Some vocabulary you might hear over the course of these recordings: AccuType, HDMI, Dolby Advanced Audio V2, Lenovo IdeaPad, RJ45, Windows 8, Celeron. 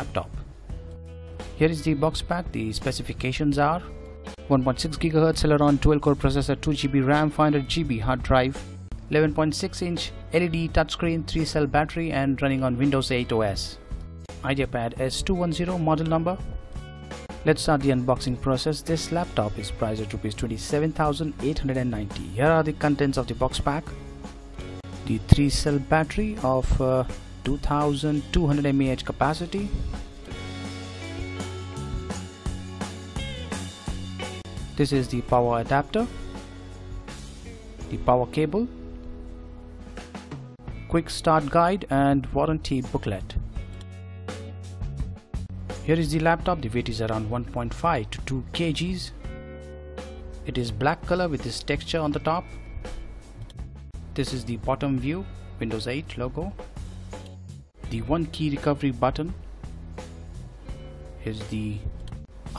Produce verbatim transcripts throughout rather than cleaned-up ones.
laptop. Here is the box pack. The specifications are one point six gigahertz Celeron twelve core processor, two G B RAM, five hundred G B hard drive, eleven point six inch L E D touchscreen, three cell battery, and running on Windows eight O S. IdeaPad S two one zero model number. Let's start the unboxing process. This laptop is priced at twenty-seven thousand eight hundred ninety rupees. Here are the contents of the box pack. The three cell battery of uh, two thousand two hundred milliamp hour capacity. This is the power adapter, the power cable, quick start guide and warranty booklet. Here is the laptop. The weight is around one point five to two kilograms. It is black color with this texture on the top. This is the bottom view, Windows eight logo, the one key recovery button. Here's the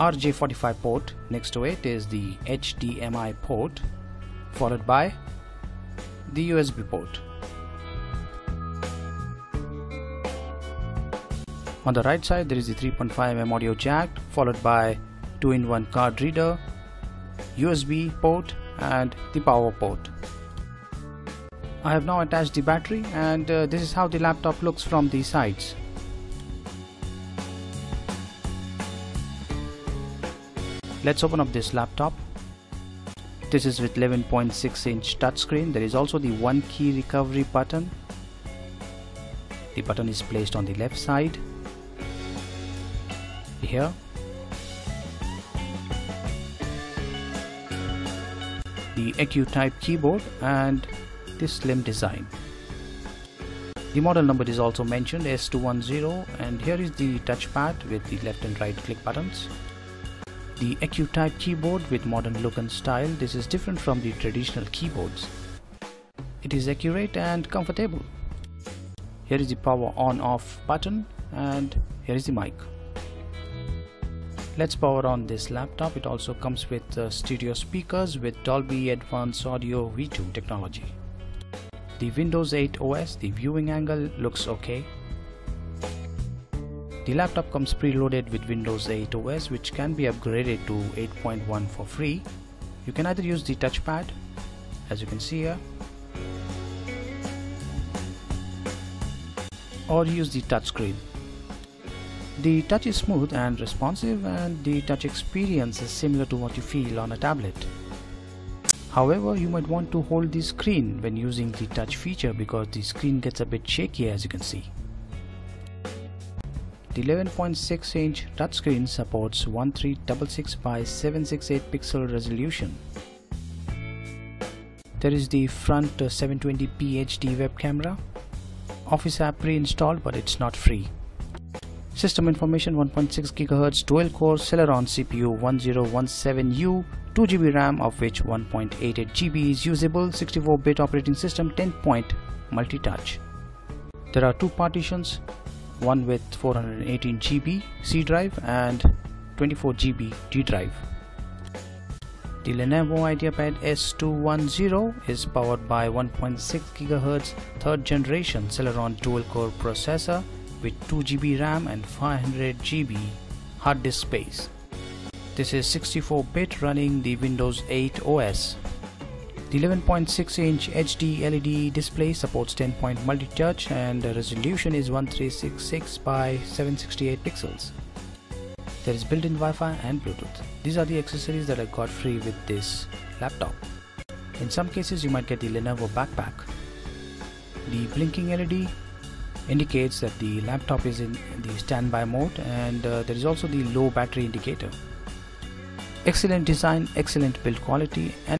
R J forty-five port, next to it is the H D M I port, followed by the U S B port. On the right side there is the three point five millimeter audio jack, followed by two in one card reader, U S B port and the power port. I have now attached the battery, and uh, this is how the laptop looks from the sides. Let's open up this laptop. This is with eleven point six inch touchscreen. There is also the one key recovery button. The button is placed on the left side here. The AccuType keyboard and this slim design. The model number is also mentioned, S two one zero, and here is the touchpad with the left and right click buttons. The AccuType keyboard with modern look and style. This is different from the traditional keyboards. It is accurate and comfortable. Here is the power on off button and here is the mic. Let's power on this laptop. It also comes with uh, stereo speakers with Dolby Advanced Audio V two technology. The Windows eight O S, the viewing angle looks okay. The laptop comes preloaded with Windows eight O S, which can be upgraded to eight point one for free. You can either use the touchpad, as you can see here, or use the touchscreen. The touch is smooth and responsive, and the touch experience is similar to what you feel on a tablet. However, you might want to hold the screen when using the touch feature because the screen gets a bit shaky, as you can see. The eleven point six inch touchscreen supports one three six six by seven six eight pixel resolution. There is the front seven twenty p H D web camera. Office app pre-installed, but it's not free. System information: one point six gigahertz twelve core Celeron C P U ten seventeen U, two G B RAM, of which one point eight eight G B is usable, sixty-four bit operating system, ten point multi-touch. There are two partitions, one with four hundred eighteen G B C drive and twenty-four G B D drive. The Lenovo IdeaPad S two one zero is powered by one point six gigahertz third generation Celeron dual-core processor with two G B RAM and five hundred G B hard disk space. This is sixty-four bit running the Windows eight O S. The eleven point six inch H D L E D display supports ten point multi-touch and the resolution is one three six six by seven six eight pixels. There is built-in Wi-Fi and Bluetooth. These are the accessories that I got free with this laptop. In some cases you might get the Lenovo backpack. The blinking L E D indicates that the laptop is in the standby mode, and uh, there is also the low battery indicator. Excellent design, excellent build quality, and